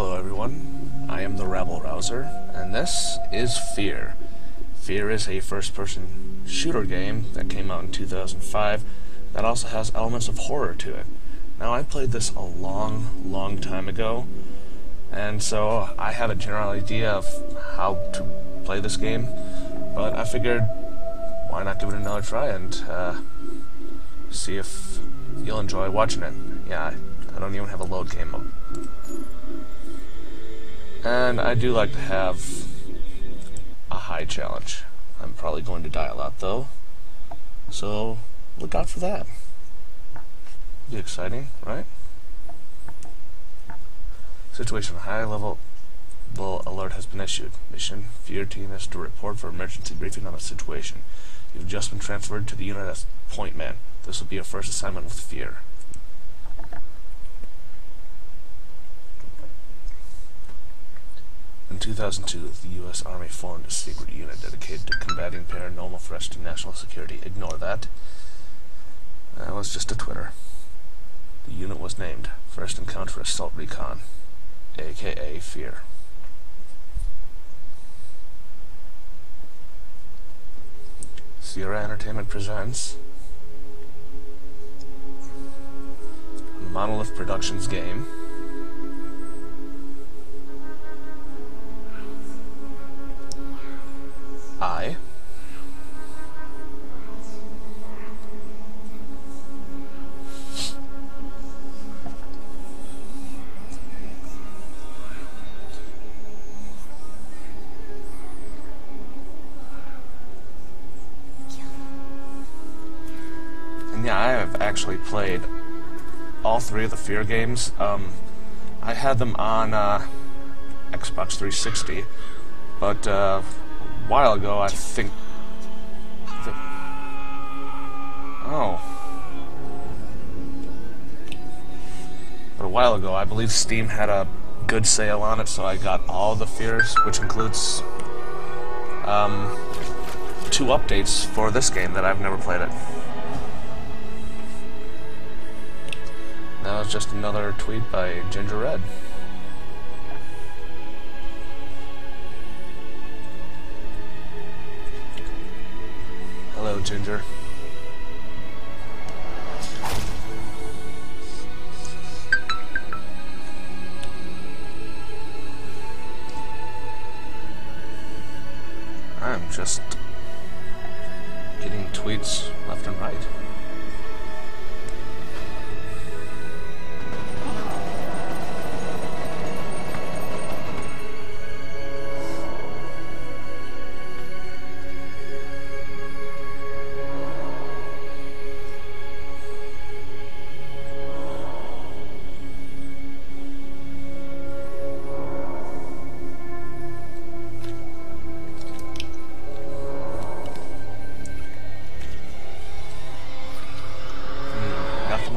Hello everyone, I am the Rabble Rouser, and this is Fear. Fear is a first-person shooter game that came out in 2005 that also has elements of horror to it. Now, I played this a long time ago, and so I have a general idea of how to play this game, but I figured why not give it another try and see if you'll enjoy watching it. Yeah, I don't even have a load game up. And I do like to have a high challenge. I'm probably going to die a lot though, so look out for that. Be exciting, right? Situation: high level alert has been issued. Mission: Fear team is to report for emergency briefing on the situation. You've just been transferred to the unit as point man. This will be your first assignment with Fear. In 2002, the U.S. Army formed a secret unit dedicated to combating paranormal threats to national security. Ignore that. That was just a Twitter. The unit was named First Encounter Assault Recon, aka Fear. Sierra Entertainment presents Monolith Productions game. I and yeah, I have actually played all three of the Fear games. I had them on Xbox 360, but a while ago, I think. But a while ago, I believe Steam had a good sale on it, so I got all the Fears, which includes 2 updates for this game that I've never played it. That was just another tweet by GingerRed. Hello, Ginger. I'm just getting tweets left and right.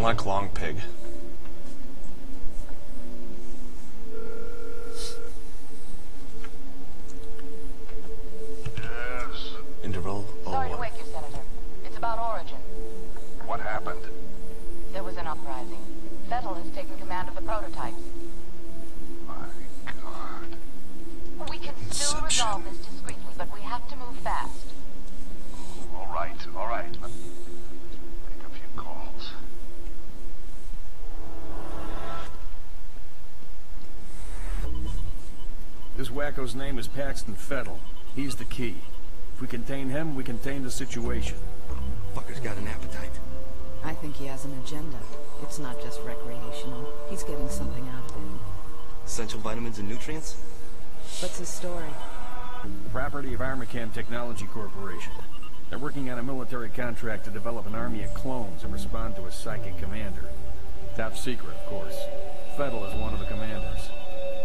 Like long pig. Yes. Interval. Sorry to wake you, Senator. It's about Origin. What happened? There was an uprising. Fettel has taken command of the prototypes. My God. We can still resolve this discreetly, but we have to move fast. All right. This wacko's name is Paxton Fettel. He's the key. If we contain him, we contain the situation. Fucker's got an appetite. I think he has an agenda. It's not just recreational. He's getting something out of it. Essential vitamins and nutrients? What's his story? Property of Armacham Technology Corporation. They're working on a military contract to develop an army of clones and respond to a psychic commander. Top secret, of course. Fettel is one of the commanders.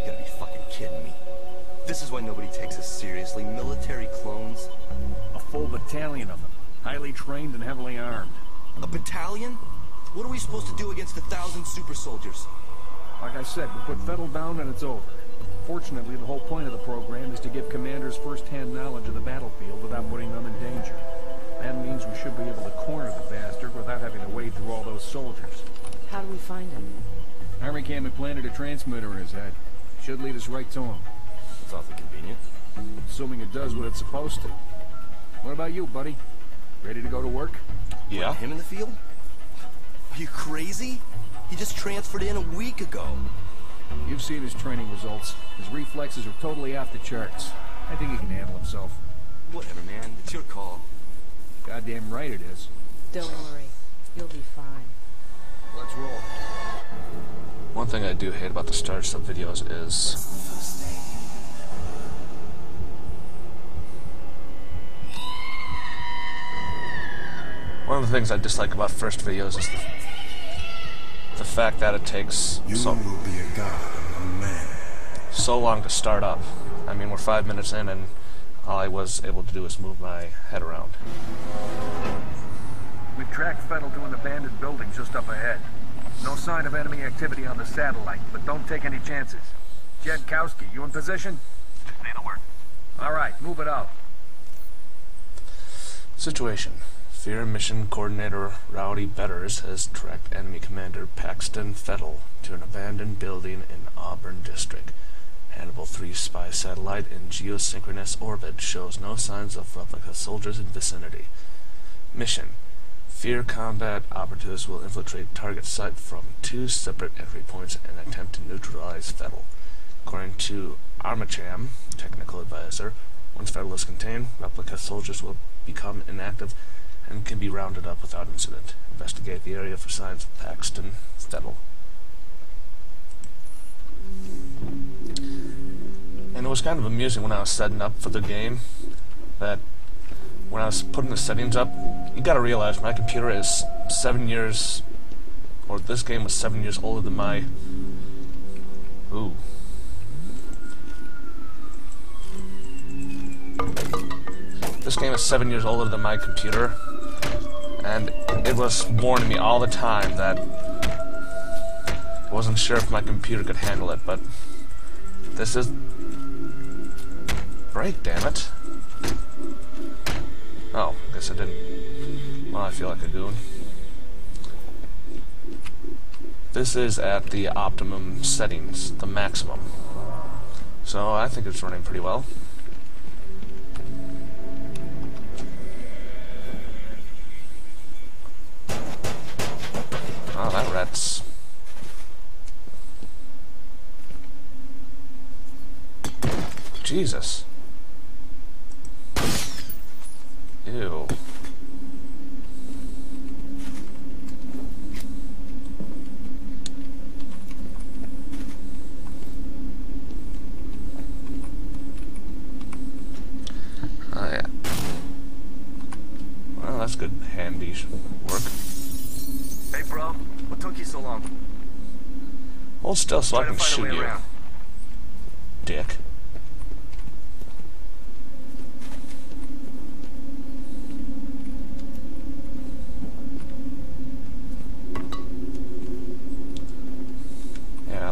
You gotta be fucking kidding me. This is why nobody takes us seriously. Military clones. A full battalion of them. Highly trained and heavily armed. A battalion? What are we supposed to do against 1,000 super soldiers? Like I said, we put Fettel down and it's over. Fortunately, the whole point of the program is to give commanders first-hand knowledge of the battlefield without putting them in danger. That means we should be able to corner the bastard without having to wade through all those soldiers. How do we find him? Armacham implanted a transmitter in his head. Should lead us right to him. That's awfully convenient. Assuming it does what it's supposed to. What about you, buddy? Ready to go to work? Yeah. With him in the field? Are you crazy? He just transferred in a week ago. You've seen his training results. His reflexes are totally off the charts. I think he can handle himself. Whatever, man. It's your call. Goddamn right it is. Don't worry. You'll be fine. Let's roll. One thing I do hate about the Star Sub videos is... one of the things I dislike about first videos is the fact that it takes so long to start up. I mean, we're 5 minutes in and all I was able to do is move my head around. We've tracked Fettel to an abandoned building just up ahead. No sign of enemy activity on the satellite, but don't take any chances. Jedkowski, you in position? Just made it work. All right, move it out. Situation. Fear Mission Coordinator Rowdy Betters has tracked enemy commander Paxton Fettel to an abandoned building in Auburn District. Hannibal III spy satellite in geosynchronous orbit shows no signs of replica soldiers in vicinity. Mission. Fear combat operatives will infiltrate target site from 2 separate entry points and attempt to neutralize Fettel. According to Armacham, technical advisor, once Fettel is contained, replica soldiers will become inactive and can be rounded up without incident. Investigate the area for signs of Paxton Fettel. And it was kind of amusing when I was setting up for the game, that when I was putting the settings up, you gotta realize my computer is 7 years, or this game was 7 years older than my... ooh. This game is 7 years older than my computer, and it was warning me all the time that I wasn't sure if my computer could handle it, but this is... right, damn it. Oh, I guess I didn't. Well, I feel like a goon. This is at the optimum settings, the maximum. So I think it's running pretty well. Oh, that rat's... Jesus. Ew. Oh, yeah. Well, that's good handy work. Hey, bro. What took you so long? Hold still so I can shoot you. Dick.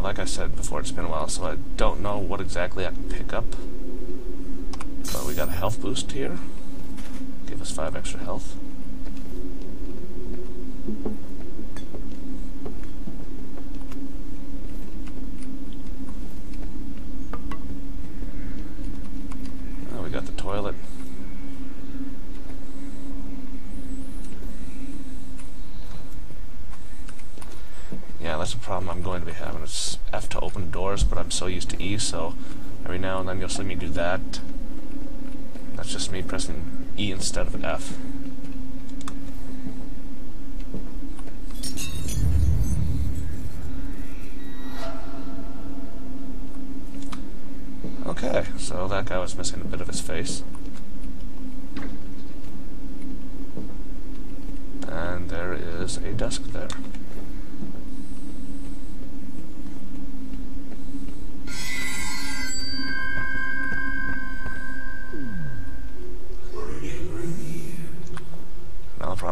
Like I said before, it's been a while, so I don't know what exactly I can pick up. But we got a health boost here. Give us 5 extra health. Oh, we got the toilet. Yeah, that's a problem I'm going to be having. It's F to open doors, but I'm so used to E, so every now and then you'll see me do that. That's just me pressing E instead of F. Okay, so that guy was missing a bit of his face. And there is a desk there.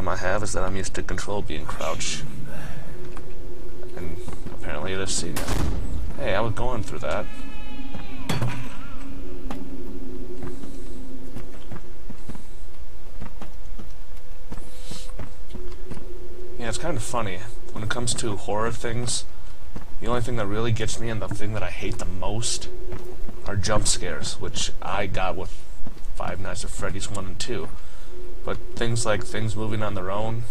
I have is that I'm used to control being crouch, and apparently it is C now. Hey, I was going through that. Yeah, it's kind of funny when it comes to horror things. The only thing that really gets me and the thing that I hate the most are jump scares, which I got with Five Nights at Freddy's 1 and 2. But things like things moving on their own,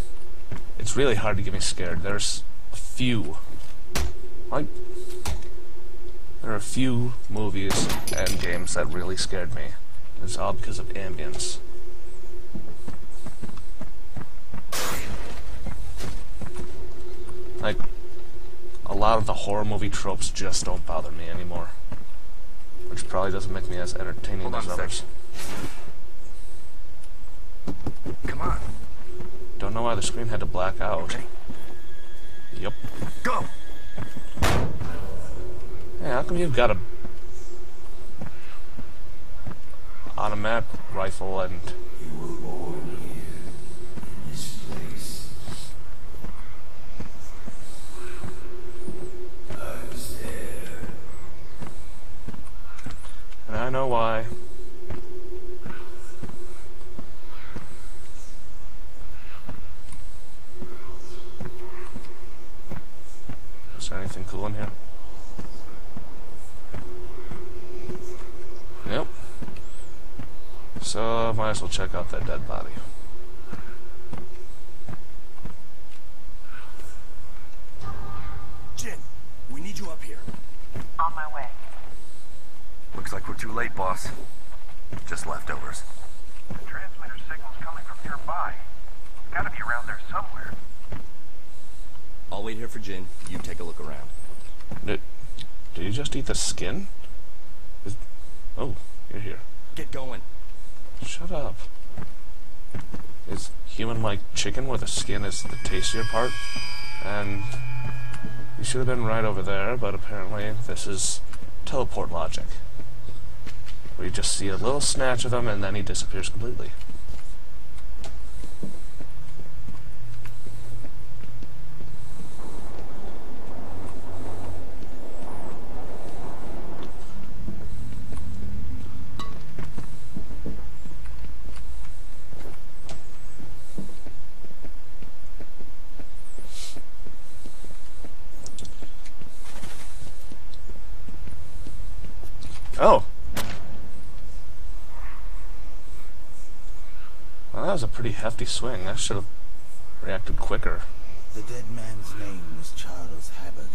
it's really hard to get me scared. There's a few. Like, there are a few movies and games that really scared me. It's all because of ambience. Like, a lot of the horror movie tropes just don't bother me anymore. Which probably doesn't make me as entertaining as others. Come on. Don't know why the screen had to black out. Okay. Yep. Go! Hey, how come you've got a automatic rifle and... You were born here, in this place. I was there. And I know why. Is there anything cool in here? Yep. So, I might as well check out that dead body. Jin, we need you up here. On my way. Looks like we're too late, boss. Just leftovers. The transmitter signal's coming from nearby. It's gotta be around there somewhere. I'll wait here for Jin. You take a look around. Did you just eat the skin? Oh, you're here. Get going. Shut up. Is human-like chicken where the skin is the tastier part? And you should have been right over there, but apparently this is teleport logic. We just see a little snatch of him and then he disappears completely. Oh! Well, that was a pretty hefty swing. I should have reacted quicker. The dead man's name was Charles Hamburger.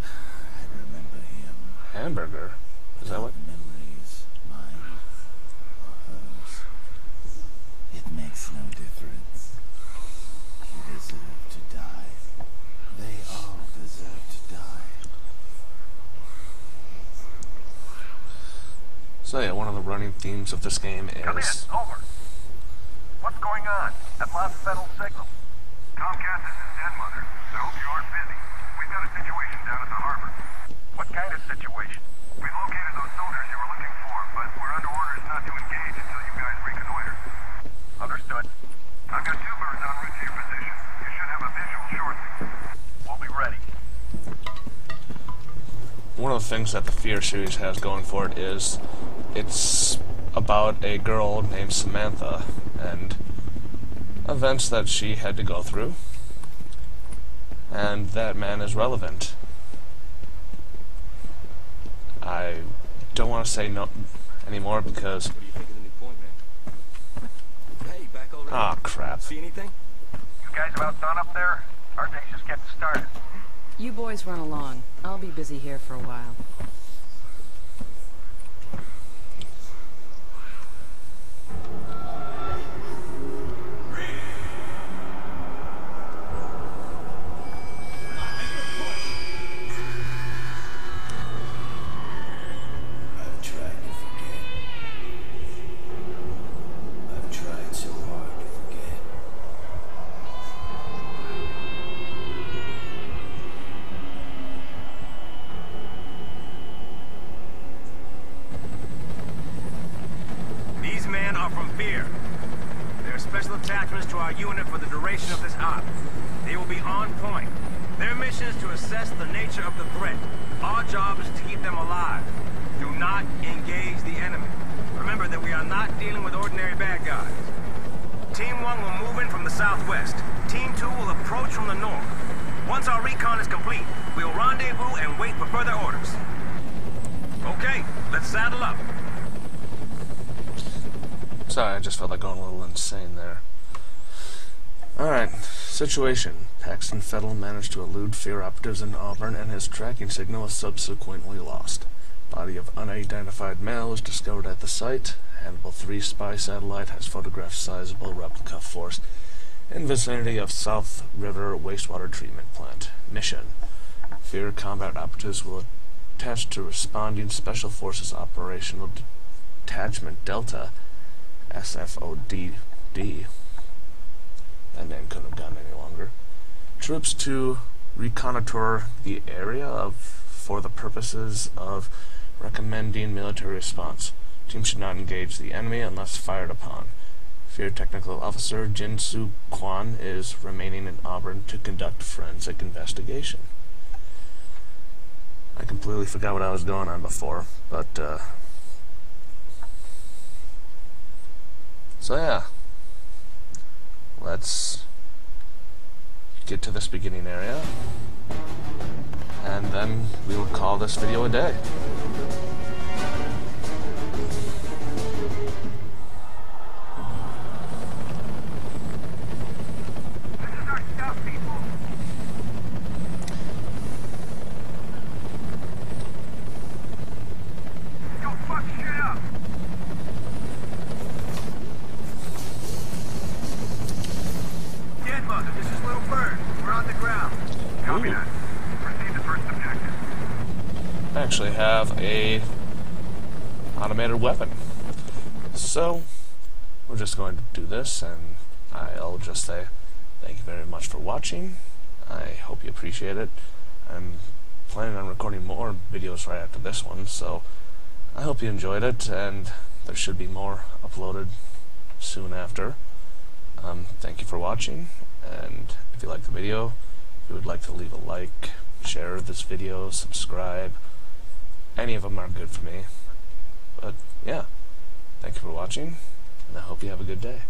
I remember him. Hamburger? Is that what? Memories, mine or hers. It makes no difference. You deserve to die. They all deserve to die. So yeah, one of the running themes of this game is... Come in, over. What's going on? That last settled signal. Tom Cassis is dead, Mother. I hope you aren't busy. We've got a situation down at the harbor. What kind of situation? We've located those soldiers you were looking for, but we're under orders not to engage until you guys reconnoiter. Understood. I've got two birds en route to your position. You should have a visual shortly. We'll be ready. One of the things that the Fear series has going for it is it's about a girl named Samantha and events that she had to go through, and that man is relevant. I don't want to say no anymore because... What do you think of the new point, man? Hey, back over there. Ah, crap. See anything? You guys about done up there? Our day's just getting started. You boys run along. I'll be busy here for a while. Southwest. Team 2 will approach from the north. Once our recon is complete, We'll rendezvous and wait for further orders. Okay, let's saddle up. Sorry, I just felt like going a little insane there. Alright, situation. Paxton Fettel managed to elude Fear operatives in Auburn and his tracking signal was subsequently lost. Body of unidentified male was discovered at the site. Hannibal III spy satellite has photographed sizable replica force in vicinity of South River Wastewater Treatment Plant. Mission. Fear combat operatives will attach to responding Special Forces Operational Detachment Delta, SFODD. That name couldn't have gone any longer. Troops to reconnoiter the area for the purposes of recommending military response. Team should not engage the enemy unless fired upon. Fear Technical Officer Jin Su Kwan is remaining in Auburn to conduct forensic investigation. I completely forgot what I was going on before, but so yeah, let's get to this beginning area, and then we will call this video a day. Actually have a automated weapon. So we're just going to do this, and I'll just say thank you very much for watching. I hope you appreciate it. I'm planning on recording more videos right after this one, so I hope you enjoyed it, and there should be more uploaded soon after. Thank you for watching, and if you liked the video, if you would like to leave a like, share this video, subscribe. Any of them aren't good for me, but yeah, thank you for watching, and I hope you have a good day.